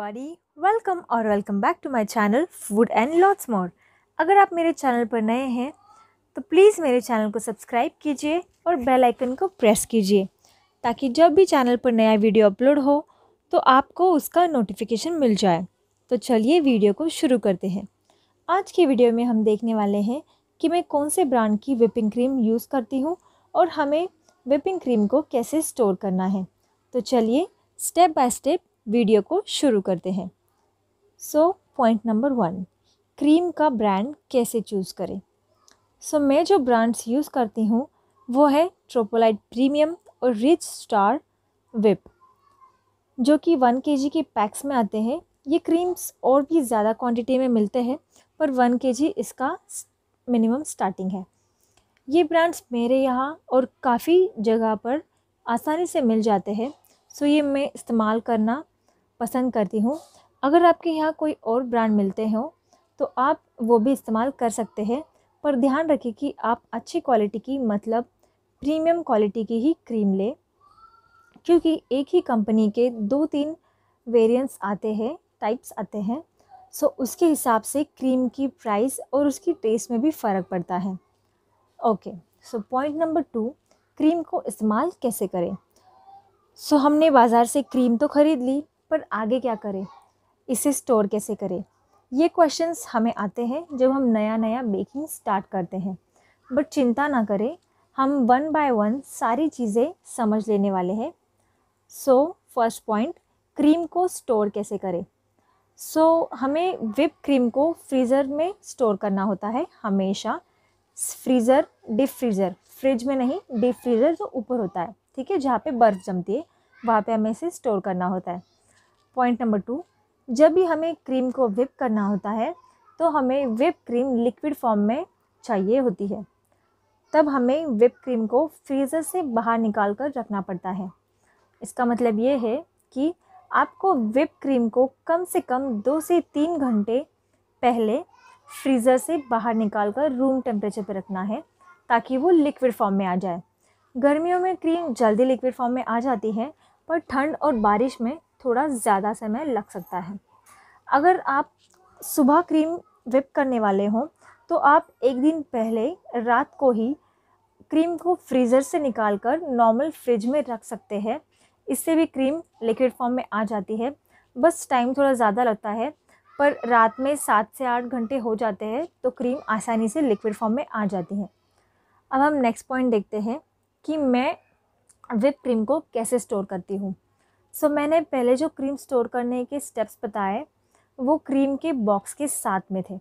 everybody, welcome or welcome back to my channel Food and Lots More। अगर आप मेरे channel पर नए हैं तो प्लीज़ मेरे चैनल को सब्सक्राइब कीजिए और बेल आइकन को प्रेस कीजिए ताकि जब भी चैनल पर नया वीडियो अपलोड हो तो आपको उसका नोटिफिकेशन मिल जाए। तो चलिए वीडियो को शुरू करते हैं। आज की वीडियो में हम देखने वाले हैं कि मैं कौन से ब्रांड की व्हिपिंग क्रीम यूज़ करती हूँ और हमें व्हिपिंग क्रीम को कैसे स्टोर करना है। तो चलिए स्टेप बाय स्टेप वीडियो को शुरू करते हैं। सो पॉइंट नंबर 1, क्रीम का ब्रांड कैसे चूज़ करें। सो मैं जो ब्रांड्स यूज़ करती हूँ वो है ट्रोपोलाइट प्रीमियम और रिच स्टार विप, जो कि 1 kg के पैक्स में आते हैं। ये क्रीम्स और भी ज़्यादा क्वांटिटी में मिलते हैं पर 1 kg इसका मिनिमम स्टार्टिंग है। ये ब्रांड्स मेरे यहाँ और काफ़ी जगह पर आसानी से मिल जाते हैं। सो ये मैं इस्तेमाल करना पसंद करती हूँ। अगर आपके यहाँ कोई और ब्रांड मिलते हो तो आप वो भी इस्तेमाल कर सकते हैं, पर ध्यान रखें कि आप अच्छी क्वालिटी की मतलब प्रीमियम क्वालिटी की ही क्रीम लें, क्योंकि एक ही कंपनी के 2-3 वेरिएंट्स आते हैं, टाइप्स आते हैं। सो उसके हिसाब से क्रीम की प्राइस और उसकी टेस्ट में भी फ़र्क पड़ता है। Okay, so point number 2, cream को इस्तेमाल कैसे करें। सो हमने बाज़ार से क्रीम तो ख़रीद ली, पर आगे क्या करें, इसे स्टोर कैसे करें। ये क्वेश्चंस हमें आते हैं जब हम नया बेकिंग स्टार्ट करते हैं। बट चिंता ना करें, हम 1 by 1 सारी चीज़ें समझ लेने वाले हैं। सो फर्स्ट पॉइंट, क्रीम को स्टोर कैसे करें। सो हमें व्हिप क्रीम को फ्रीज़र में स्टोर करना होता है हमेशा। फ्रीज़र, डीप फ्रीज़र, फ्रिज में नहीं, डीप फ्रीज़र जो ऊपर होता है, ठीक है, जहाँ पे बर्फ़ जमती है वहाँ पे हमें इसे स्टोर करना होता है। पॉइंट नंबर 2, जब भी हमें क्रीम को व्हिप करना होता है तो हमें व्हिप क्रीम लिक्विड फॉर्म में चाहिए होती है, तब हमें व्हिप क्रीम को फ्रीज़र से बाहर निकाल कर रखना पड़ता है। इसका मतलब ये है कि आपको व्हिप क्रीम को कम से कम 2 से 3 घंटे पहले फ्रीज़र से बाहर निकाल कर रूम टेम्परेचर पर रखना है ताकि वो लिक्विड फॉर्म में आ जाए। गर्मियों में क्रीम जल्दी लिक्विड फॉर्म में आ जाती है, पर ठंड और बारिश में थोड़ा ज़्यादा समय लग सकता है। अगर आप सुबह क्रीम व्हिप करने वाले हों तो आप एक दिन पहले रात को ही क्रीम को फ्रीज़र से निकालकर नॉर्मल फ्रिज में रख सकते हैं। इससे भी क्रीम लिक्विड फॉर्म में आ जाती है, बस टाइम थोड़ा ज़्यादा लगता है, पर रात में 7 से 8 घंटे हो जाते हैं तो क्रीम आसानी से लिक्विड फॉर्म में आ जाती है। अब हम नेक्स्ट पॉइंट देखते हैं कि मैं व्हिप क्रीम को कैसे स्टोर करती हूँ। सो मैंने पहले जो क्रीम स्टोर करने के स्टेप्स बताए वो क्रीम के बॉक्स के साथ में थे,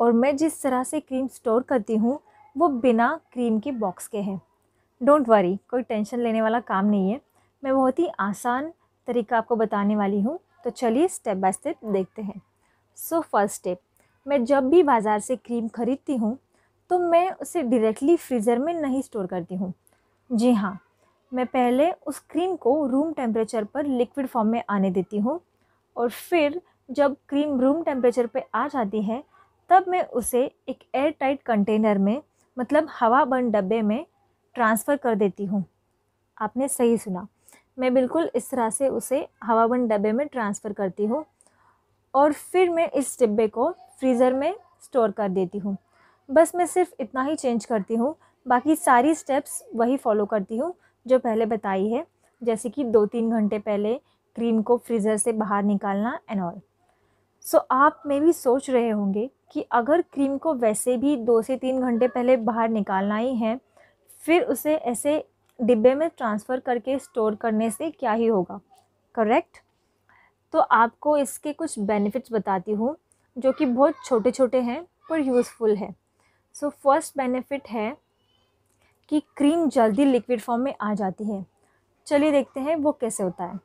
और मैं जिस तरह से क्रीम स्टोर करती हूँ वो बिना क्रीम के बॉक्स के हैं। डोंट वरी, कोई टेंशन लेने वाला काम नहीं है, मैं बहुत ही आसान तरीका आपको बताने वाली हूँ। तो चलिए स्टेप बाय स्टेप देखते हैं। सो फर्स्ट स्टेप, मैं जब भी बाज़ार से क्रीम ख़रीदती हूँ तो मैं उसे डायरेक्टली फ्रीज़र में नहीं स्टोर करती हूँ। जी हाँ, मैं पहले उस क्रीम को रूम टेम्परेचर पर लिक्विड फॉर्म में आने देती हूँ, और फिर जब क्रीम रूम टेम्परेचर पर आ जाती है तब मैं उसे एक एयर टाइट कंटेनर में मतलब हवा बंद डब्बे में ट्रांसफ़र कर देती हूँ। आपने सही सुना, मैं बिल्कुल इस तरह से उसे हवा बंद डब्बे में ट्रांसफ़र करती हूँ और फिर मैं इस डिब्बे को फ्रीज़र में स्टोर कर देती हूँ। बस मैं सिर्फ इतना ही चेंज करती हूँ, बाकी सारी स्टेप्स वही फॉलो करती हूँ जो पहले बताई है, जैसे कि 2-3 घंटे पहले क्रीम को फ्रीज़र से बाहर निकालना एंड ऑल। सो आप में भी सोच रहे होंगे कि अगर क्रीम को वैसे भी 2 से 3 घंटे पहले बाहर निकालना ही है, फिर उसे ऐसे डिब्बे में ट्रांसफ़र करके स्टोर करने से क्या ही होगा, करेक्ट। तो आपको इसके कुछ बेनिफिट्स बताती हूँ जो कि बहुत छोटे छोटे हैं पर यूज़फुल है। सो फर्स्ट बेनिफिट है कि क्रीम जल्दी लिक्विड फॉर्म में आ जाती है। चलिए देखते हैं वो कैसे होता है।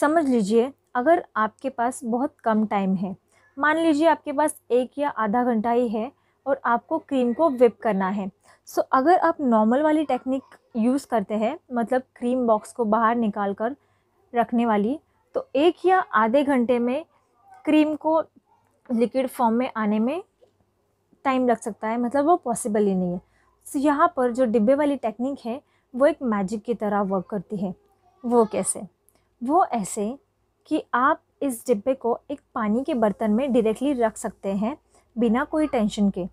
समझ लीजिए अगर आपके पास बहुत कम टाइम है, मान लीजिए आपके पास 1 या आधा घंटा ही है और आपको क्रीम को व्हिप करना है। सो अगर आप नॉर्मल वाली टेक्निक यूज़ करते हैं मतलब क्रीम बॉक्स को बाहर निकाल कर रखने वाली, तो 1 या आधे घंटे में क्रीम को लिक्विड फॉर्म में आने में टाइम लग सकता है, मतलब वो पॉसिबल ही नहीं है। तो यहाँ पर जो डिब्बे वाली टेक्निक है वो एक मैजिक की तरह वर्क करती है। वो कैसे? वो ऐसे कि आप इस डिब्बे को एक पानी के बर्तन में डायरेक्टली रख सकते हैं बिना कोई टेंशन के।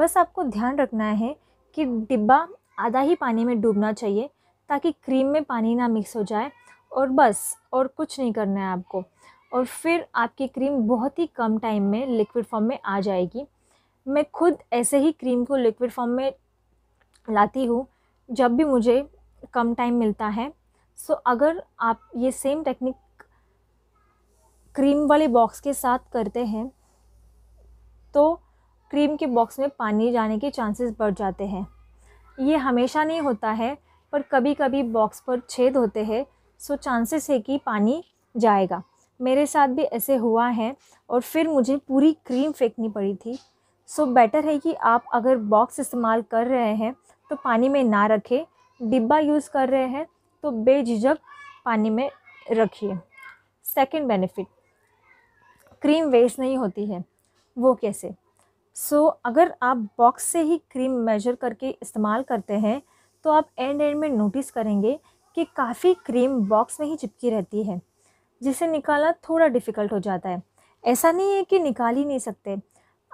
बस आपको ध्यान रखना है कि डिब्बा आधा ही पानी में डूबना चाहिए ताकि क्रीम में पानी ना मिक्स हो जाए, और बस और कुछ नहीं करना है आपको। और फिर आपकी क्रीम बहुत ही कम टाइम में लिक्विड फॉर्म में आ जाएगी। मैं खुद ऐसे ही क्रीम को लिक्विड फॉर्म में लाती हूँ जब भी मुझे कम टाइम मिलता है। सो अगर आप ये सेम टेक्निक क्रीम वाले बॉक्स के साथ करते हैं तो क्रीम के बॉक्स में पानी जाने के चांसेस बढ़ जाते हैं। ये हमेशा नहीं होता है पर कभी कभी बॉक्स पर छेद होते हैं, सो चांसेस है कि पानी जाएगा। मेरे साथ भी ऐसे हुआ है और फिर मुझे पूरी क्रीम फेंकनी पड़ी थी। सो बेटर है कि आप अगर बॉक्स इस्तेमाल कर रहे हैं तो पानी में ना रखें, डिब्बा यूज़ कर रहे हैं तो बेझिझक पानी में रखिए। सेकंड बेनिफिट, क्रीम वेस्ट नहीं होती है। वो कैसे? सो अगर आप बॉक्स से ही क्रीम मेजर करके इस्तेमाल करते हैं तो आप एंड में नोटिस करेंगे कि काफ़ी क्रीम बॉक्स में ही चिपकी रहती है, जिसे निकालना थोड़ा डिफ़िकल्ट हो जाता है। ऐसा नहीं है कि निकाल ही नहीं सकते,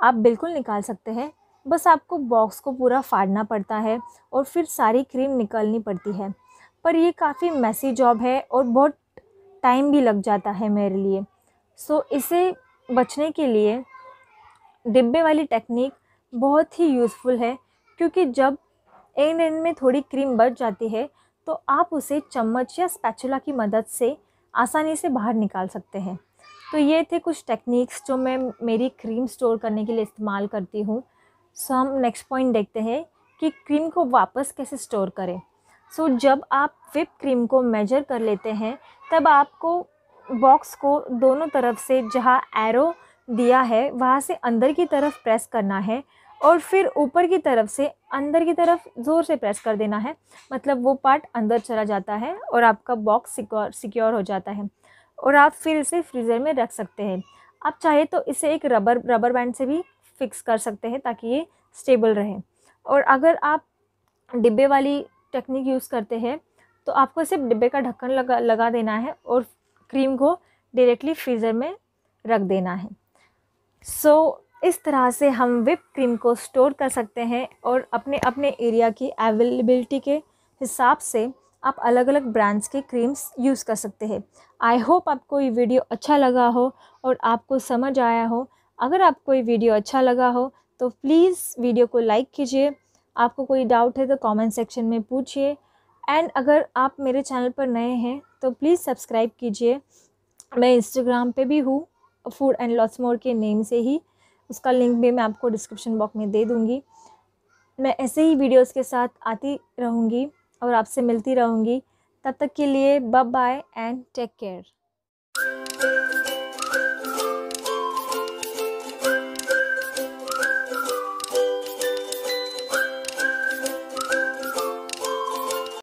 आप बिल्कुल निकाल सकते हैं, बस आपको बॉक्स को पूरा फाड़ना पड़ता है और फिर सारी क्रीम निकालनी पड़ती है। पर ये काफ़ी मैसी जॉब है और बहुत टाइम भी लग जाता है मेरे लिए। सो इसे बचने के लिए डिब्बे वाली टेक्निक बहुत ही यूज़फुल है, क्योंकि जब एंड में थोड़ी क्रीम बच जाती है तो आप उसे चम्मच या स्पैचुला की मदद से आसानी से बाहर निकाल सकते हैं। तो ये थे कुछ टेक्निक्स जो मैं मेरी क्रीम स्टोर करने के लिए इस्तेमाल करती हूँ। सो हम नेक्स्ट पॉइंट देखते हैं कि क्रीम को वापस कैसे स्टोर करें। सो जब आप व्हिप क्रीम को मेजर कर लेते हैं तब आपको बॉक्स को दोनों तरफ से जहाँ एरो दिया है वहाँ से अंदर की तरफ प्रेस करना है और फिर ऊपर की तरफ से अंदर की तरफ ज़ोर से प्रेस कर देना है, मतलब वो पार्ट अंदर चला जाता है और आपका बॉक्स सिक्योर हो जाता है। और आप फिर इसे फ्रीज़र में रख सकते हैं। आप चाहे तो इसे एक रबर बैंड से भी फिक्स कर सकते हैं ताकि ये स्टेबल रहे। और अगर आप डिब्बे वाली टेक्निक यूज़ करते हैं तो आपको सिर्फ डिब्बे का ढक्कन लगा देना है और क्रीम को डायरेक्टली फ्रीज़र में रख देना है। सो इस तरह से हम व्हिप क्रीम को स्टोर कर सकते हैं और अपने अपने एरिया की अवेलेबिलिटी के हिसाब से आप अलग अलग ब्रांड्स के क्रीम्स यूज़ कर सकते हैं। आई होप आपको ये वीडियो अच्छा लगा हो और आपको समझ आया हो। अगर आपको ये वीडियो अच्छा लगा हो तो प्लीज़ वीडियो को लाइक कीजिए। आपको कोई डाउट है तो कमेंट सेक्शन में पूछिए। एंड अगर आप मेरे चैनल पर नए हैं तो प्लीज़ सब्सक्राइब कीजिए। मैं इंस्टाग्राम पे भी हूँ, फूड एंड लॉट्स मोर के नेम से ही, उसका लिंक भी मैं आपको डिस्क्रिप्शन बॉक्स में दे दूँगी। मैं ऐसे ही वीडियोस के साथ आती रहूँगी और आपसे मिलती रहूँगी। तब तक के लिए bye bye and take care.